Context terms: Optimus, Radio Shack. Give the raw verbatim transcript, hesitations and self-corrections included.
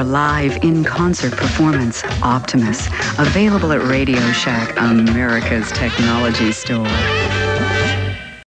for live in-concert performance, Optimus, available at Radio Shack, America's technology store.